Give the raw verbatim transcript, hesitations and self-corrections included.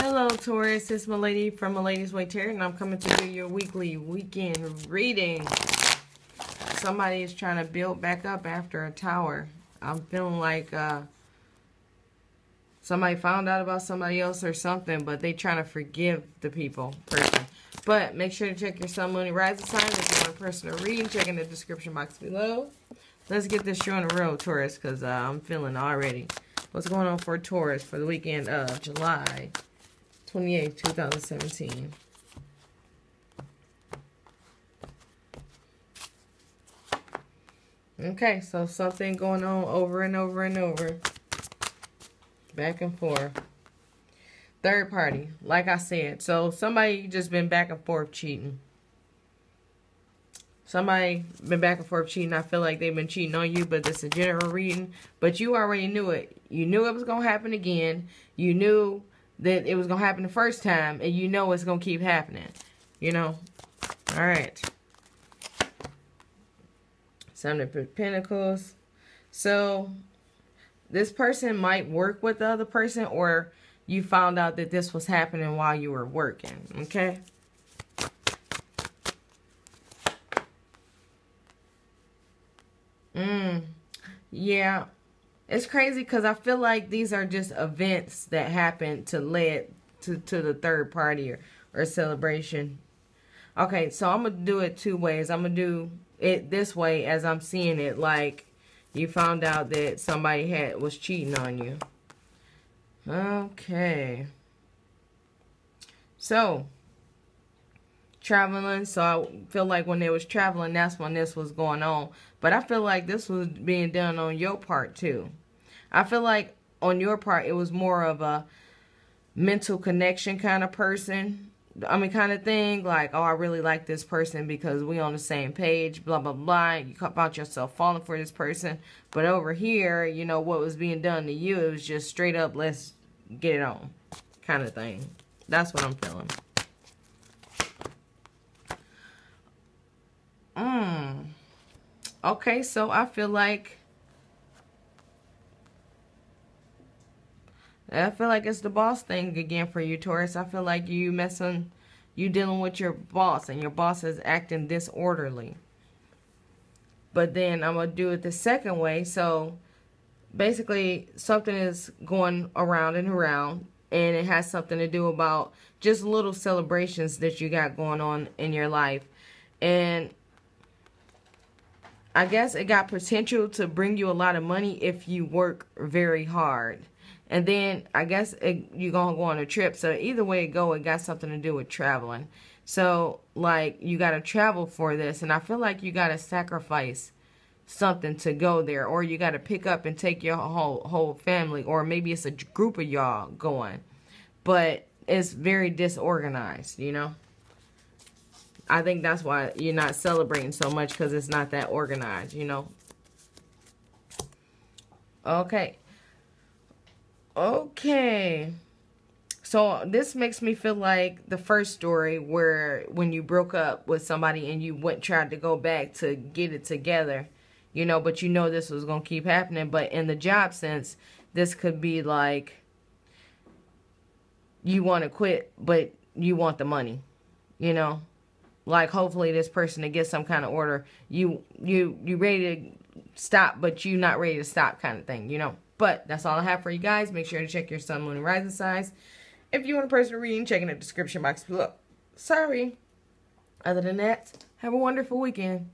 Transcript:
Hello Taurus, it's Milady from Milady's Way Tarot, and I'm coming to do your weekly weekend reading. Somebody is trying to build back up after a tower. I'm feeling like uh, somebody found out about somebody else or something, but they trying to forgive the people, person. But make sure to check your sun, moon, and rising sign if you want a personal reading. Check in the description box below. Let's get this show on the road, Taurus, because uh, I'm feeling already. What's going on for Taurus for the weekend of July twenty-eighth, two thousand seventeen. Okay, so something going on over and over and over. Back and forth. Third party, like I said. So somebody just been back and forth cheating. Somebody been back and forth cheating. I feel like they've been cheating on you, but it's a general reading. But you already knew it. You knew it was going to happen again. You knew that it was going to happen the first time, and you know it's going to keep happening, you know? All right. Seven of Pentacles. So this person might work with the other person, or you found out that this was happening while you were working, okay? Mm, yeah, it's crazy because I feel like these are just events that happen to lead to, to the third party or, or celebration. Okay, so I'm going to do it two ways. I'm going to do it this way as I'm seeing it, like you found out that somebody had was cheating on you. Okay. So, traveling, so I feel like when they was traveling, that's when this was going on. But I feel like this was being done on your part too. I feel like on your part, it was more of a mental connection kind of person. I mean, kind of thing. Like, oh, I really like this person because we on the same page, blah, blah, blah. You caught yourself falling for this person. But over here, you know, what was being done to you, it was just straight up, let's get it on kind of thing. That's what I'm feeling. Mm. Okay, so I feel like I feel like it's the boss thing again for you, Taurus. I feel like you messing, you dealing with your boss, and your boss is acting disorderly. But then I'm gonna do it the second way. So basically, something is going around and around, and it has something to do about just little celebrations that you got going on in your life, and I guess it got potential to bring you a lot of money if you work very hard. And then I guess it, you're going to go on a trip. So either way it go, it got something to do with traveling. So like you got to travel for this. And I feel like you got to sacrifice something to go there. Or you got to pick up and take your whole, whole family. Or maybe it's a group of y'all going. But it's very disorganized, you know. I think that's why you're not celebrating so much, because it's not that organized, you know. Okay. Okay. So this makes me feel like the first story where when you broke up with somebody and you went tried to go back to get it together, you know, but you know this was going to keep happening. But in the job sense, this could be like you want to quit, but you want the money, you know. Like, hopefully this person to get some kind of order. You you you ready to stop, but you not ready to stop kind of thing, you know. But that's all I have for you guys. Make sure to check your sun, moon, and rising signs. If you want a personal reading, check in the description box below. Sorry. Other than that, have a wonderful weekend.